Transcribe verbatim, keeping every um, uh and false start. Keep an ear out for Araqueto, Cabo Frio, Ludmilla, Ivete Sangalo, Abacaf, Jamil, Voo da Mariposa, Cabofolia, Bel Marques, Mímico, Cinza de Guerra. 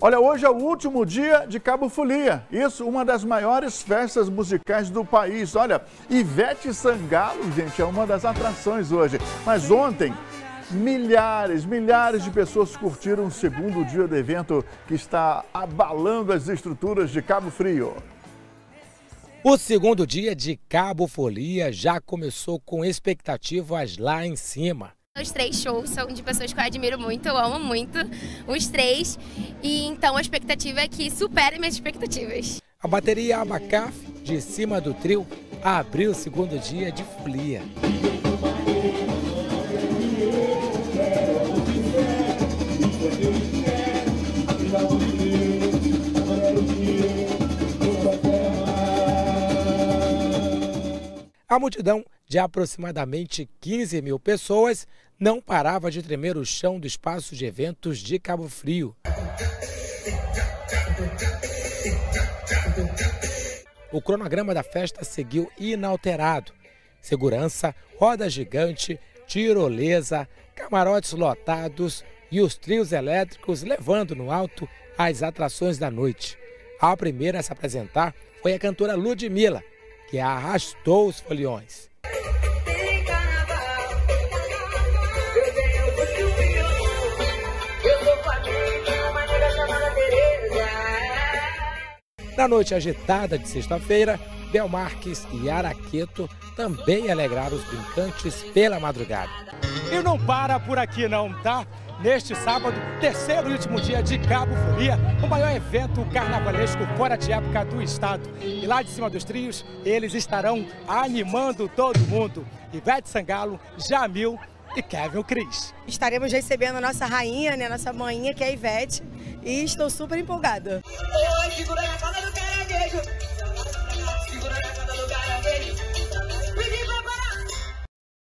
Olha, hoje é o último dia de Cabofolia, isso, uma das maiores festas musicais do país. Olha, Ivete Sangalo, gente, é uma das atrações hoje. Mas ontem, milhares, milhares de pessoas curtiram o segundo dia do evento que está abalando as estruturas de Cabo Frio. O segundo dia de Cabofolia já começou com expectativas lá em cima. Os três shows são de pessoas que eu admiro muito, eu amo muito, os três, e então a expectativa é que supere minhas expectativas. A bateria Abacaf, de cima do trio, abriu o segundo dia de folia. A multidão de aproximadamente quinze mil pessoas não parava de tremer o chão do espaço de eventos de Cabo Frio. O cronograma da festa seguiu inalterado. Segurança, roda gigante, tirolesa, camarotes lotados e os trios elétricos levando no alto as atrações da noite. A primeira a se apresentar foi a cantora Ludmilla, que arrastou os foliões. Na noite agitada de sexta-feira, Bel Marques e Araqueto também alegraram os brincantes pela madrugada. E não para por aqui não, tá? Neste sábado, terceiro e último dia de Cabofolia, o maior evento carnavalesco fora de época do estado. E lá de cima dos trios, eles estarão animando todo mundo. Ivete Sangalo, Jamil e Cabo Frio. Estaremos recebendo a nossa rainha, né, nossa maninha, que é a Ivete, e estou super empolgada.